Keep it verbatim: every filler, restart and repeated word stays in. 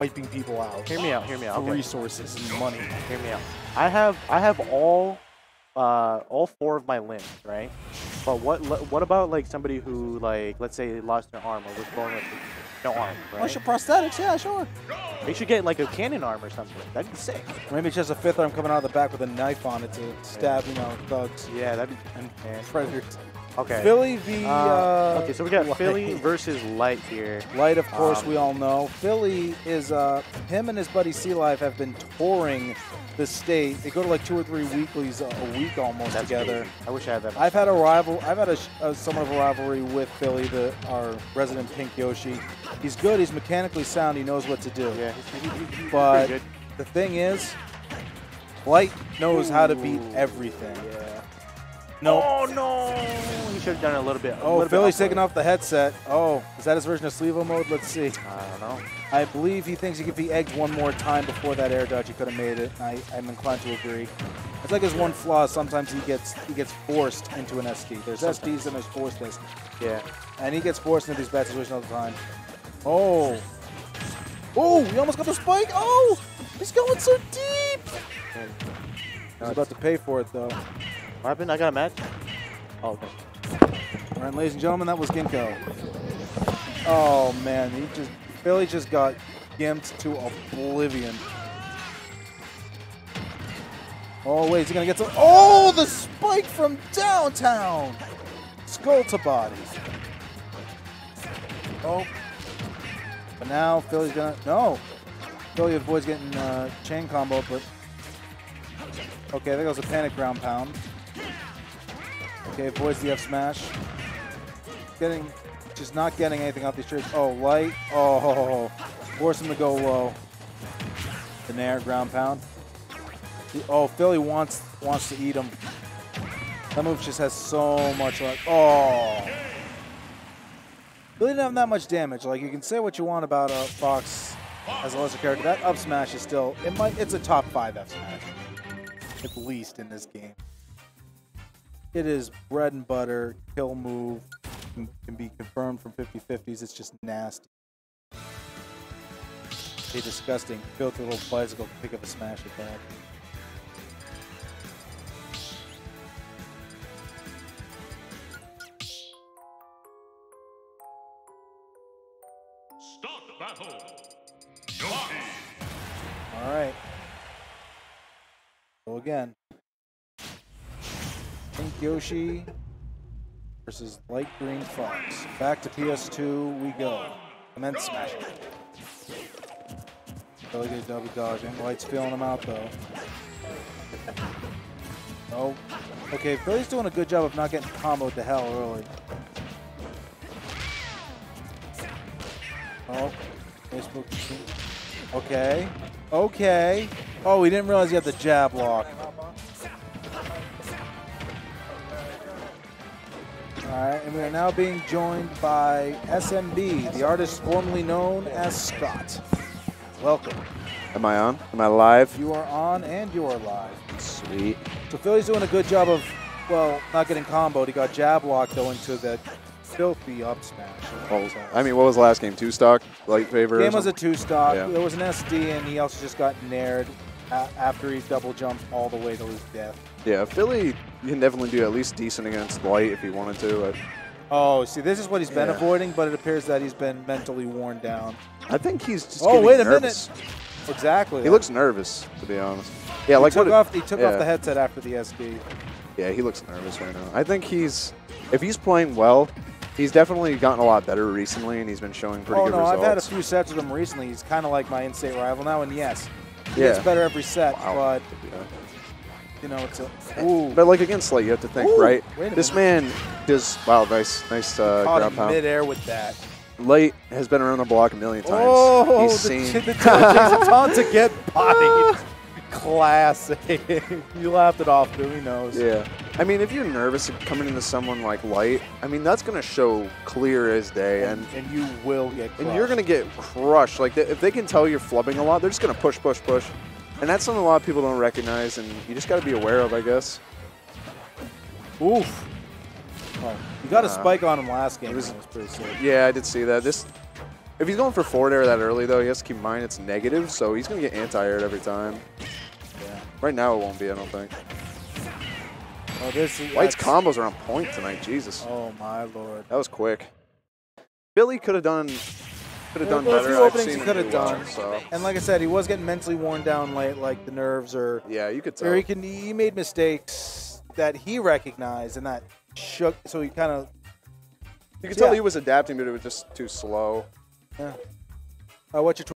wiping people out. Hear me out. Hear me out. For okay. resources and money. Hear me out. I have I have all uh, all four of my limbs, right? But what what about like somebody who like let's say lost their arm or was born with no arm, right? What's your prosthetics? Yeah, sure. They should get like a cannon arm or something. That'd be sick. Maybe it's just a fifth arm coming out of the back with a knife on it to stab, you know, thugs. Yeah, that'd be and yeah. predators. Okay. Fillie v. Uh, uh, okay, so we got Light. Fillie versus Light here. Light, of course, um, we all know. Fillie is, uh, him and his buddy C-Life have been touring the state. They go to like two or three weeklies a week almost together. Crazy. I wish I had that. I've had a rival, I've had a, a somewhat of a rivalry with Fillie, the, our resident Pink Yoshi. He's good, he's mechanically sound, he knows what to do. Yeah, but good. The thing is, Light knows Ooh. how to beat everything. Yeah. No. Oh, no. He should have done it a little bit. A oh, little Fillie's bit taking off the headset. Oh, is that his version of Sleevo mode? Let's see. I don't know. I believe he thinks he could be egged one more time before that air dodge. He could have made it. I, I'm inclined to agree. It's like his one flaw. Sometimes he gets he gets forced into an S D. There's sometimes. S Ds and there's forced S Ds. Yeah. And he gets forced into these bad situations all the time. Oh. Oh, he almost got the spike. Oh, he's going so deep. He's about to pay for it, though. What happened? I got a match. Oh, okay. All right, ladies and gentlemen, that was Ginkgo. Oh man, he just Fillie just got gimped to oblivion. Oh wait, is he gonna get some? Oh, the spike from downtown. Skull to body. Oh, but now Fillie's gonna no. Fillie avoids getting uh, chain combo, but okay, I think that was a panic ground pound. Okay, avoids the F-Smash. Getting, just not getting anything off these tricks. Oh, Light. Oh, force him to go low. The Nair ground pound. Oh, Fillie wants wants to eat him. That move just has so much like. Oh, Fillie didn't have that much damage. Like you can say what you want about uh, Fox as a lesser character. That up smash is still. It might. It's a top five F smash, at least in this game. It is bread and butter, kill move, can, can be confirmed from fifty fifties, it's just nasty. Hey, disgusting, filthy little bicycle, pick up a smash at that. Start battle! Alright. So again. Pink Yoshi versus Light Green Fox. Back to P S two we go. And then smash it. Fillie did double dodge. Light's feeling him out though. Oh. Okay, Fillie's doing a good job of not getting comboed to hell early. Oh. Facebook. Okay. Okay. Oh, he didn't realize he had the jab lock. All right, and we are now being joined by S M B, the artist formerly known as Scott. Welcome. Am I on? Am I live? You are on and you are live. Sweet. So Fillie's doing a good job of, well, not getting comboed. He got jab locked though into the filthy up smash. Oh, I mean, what was the last game? Two stock, light favor? The game was a two stock. Yeah. There was an S D, and he also just got naired after he double jumped all the way to his death. Yeah, Fillie can definitely do at least decent against Light if he wanted to. I, oh, see, this is what he's been yeah. avoiding, but it appears that he's been mentally worn down. I think he's just oh, wait a nervous. minute. Exactly. He looks nervous, to be honest. Yeah, he like took what off, it, He took yeah. off the headset after the S D. Yeah, he looks nervous right now. I think he's, if he's playing well, he's definitely gotten a lot better recently, and he's been showing pretty oh, good no, results. Oh, no, I've had a few sets with him recently. He's kind of like my in-state rival now, and yes, he yeah. gets better every set, wow. but... Yeah. You know, it's a, ooh. But like against Light, you have to think, ooh, right? This man does wow, nice, nice uh, ground him pound. Mid-air with that. Light has been around the block a million times. Oh, he's the, seen. The Jason Todd to get bodied. Classic. You laughed it off, dude. He knows. Yeah. I mean, if you're nervous coming into someone like Light, I mean, that's gonna show clear as day, and and, and you will get crushed. And you're gonna get crushed. Like if they can tell you're flubbing a lot, they're just gonna push, push, push. And that's something a lot of people don't recognize, and you just got to be aware of, I guess. Oof. Oh, you got uh, a spike on him last game. It was, was pretty sick. Yeah, I did see that. This If he's going for forward air that early, though, he has to keep in mind it's negative, so he's going to get anti-aired every time. Yeah. Right now it won't be, I don't think. Oh, this is, Light's combos are on point tonight, Jesus. Oh, my Lord. That was quick. Fillie could have done... Could have done well, better. A few openings he could have done. Well, so. And like I said, he was getting mentally worn down late, like the nerves or yeah, you could tell. Or he can he made mistakes that he recognized and that shook. So he kind of you could yeah. tell he was adapting, but it was just too slow. Yeah. Uh, what's your